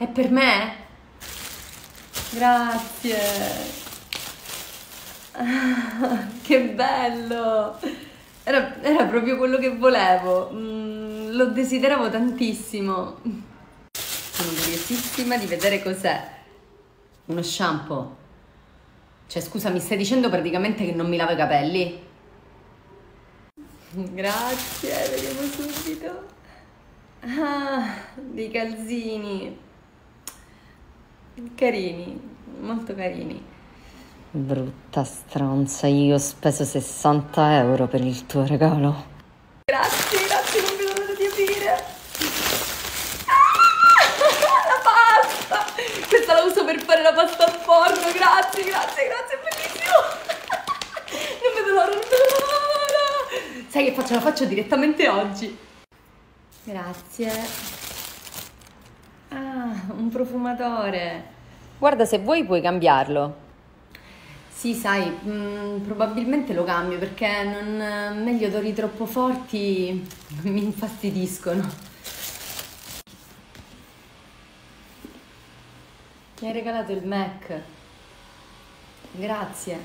È per me? Grazie! Ah, che bello! Era proprio quello che volevo, lo desideravo tantissimo. Sono curiosissima di vedere cos'è. Uno shampoo. Cioè, scusa, mi stai dicendo praticamente che non mi lavo i capelli? Grazie, vediamo subito. Ah, dei calzini. Carini, molto carini. Brutta stronza, io ho speso 60 euro per il tuo regalo. Grazie, grazie, non vedo l'ora di aprire. Ah, la pasta! Questa la uso per fare la pasta al forno, grazie, grazie, grazie, è bellissimo. Non vedo l'ora, non vedo l'ora. Sai che faccio? La faccio direttamente oggi. Grazie. Ah, un profumatore. Guarda, se vuoi puoi cambiarlo. Sì, sai, probabilmente lo cambio perché gli odori troppo forti mi infastidiscono. Mi hai regalato il Mac. Grazie.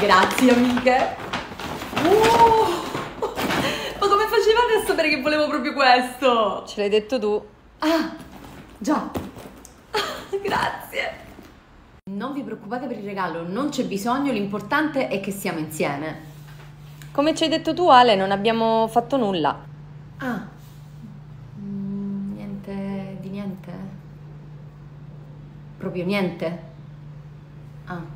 Grazie, amiche. Facevate a sapere che volevo proprio questo? Ce l'hai detto tu. Ah, già. Grazie. Non vi preoccupate per il regalo, non c'è bisogno, l'importante è che siamo insieme. Come ci hai detto tu, Ale, non abbiamo fatto nulla. Ah, niente di niente? Proprio niente? Ah.